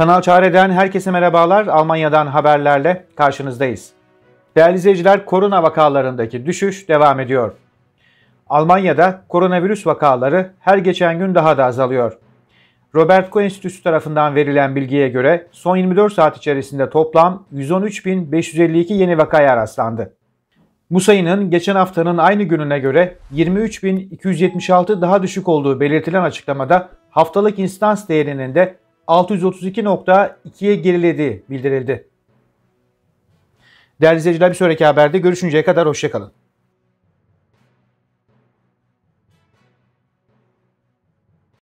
Kanal Çare'den herkese merhabalar. Almanya'dan haberlerle karşınızdayız. Değerli izleyiciler, korona vakalarındaki düşüş devam ediyor. Almanya'da koronavirüs vakaları her geçen gün daha da azalıyor. Robert Koch Enstitüsü tarafından verilen bilgiye göre son 24 saat içerisinde toplam 113.552 yeni vakaya rastlandı. Bu sayının geçen haftanın aynı gününe göre 23.276 daha düşük olduğu belirtilen açıklamada haftalık instans değerinin de 632.2'ye gerilediği bildirildi. Değerli izleyiciler, bir sonraki haberde görüşünceye kadar hoşça kalın.